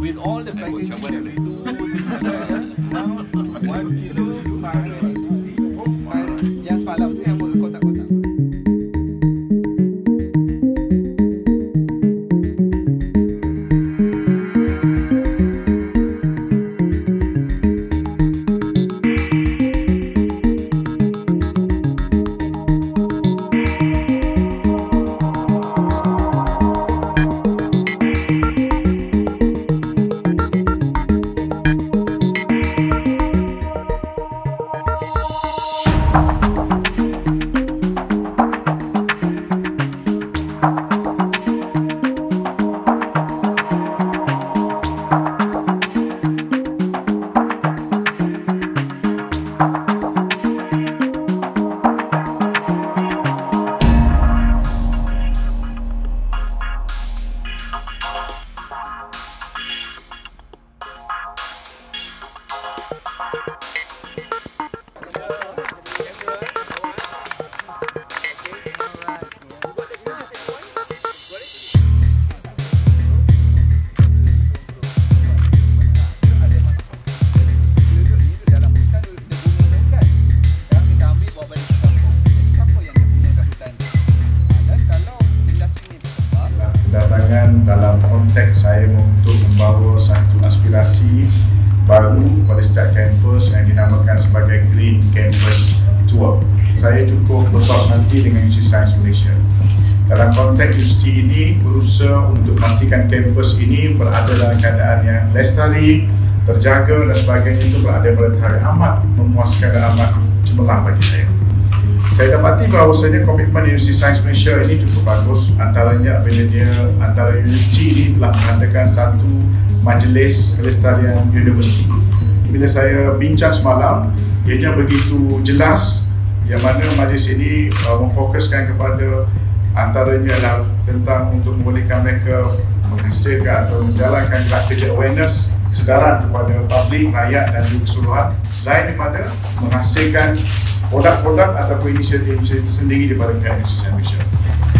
With all the package that we do, yang semalam tu yang buat kotak-kotak. Dalam konteks saya untuk membawa satu aspirasi baru pada setiap kampus yang dinamakan sebagai Green Campus Tour. Saya cukup berkoordinasi dengan Universiti Science Malaysia. Dalam konteks universiti ini berusaha untuk pastikan kampus ini berada dalam keadaan yang lestari, terjaga dan sebagainya, itu berada pada tarikh amat memuaskan dan amat cemerlang bagi saya. Saya dapati bahawasanya komitmen Universiti Sains Malaysia ini cukup bagus, antaranya bila antara universiti ini telah mengadakan satu majlis kelestarian universiti. Bila saya bincang semalam, ianya begitu jelas yang mana majlis ini memfokuskan kepada antaranya adalah tentang untuk membolehkan mereka menghasilkan atau menjalankan gerak kerja awareness kesedaran kepada publik, rakyat dan juga keseluruhan, selain daripada menghasilkan produk-produk ataupun inisiatif tersendiri daripada Universiti Science Malaysia.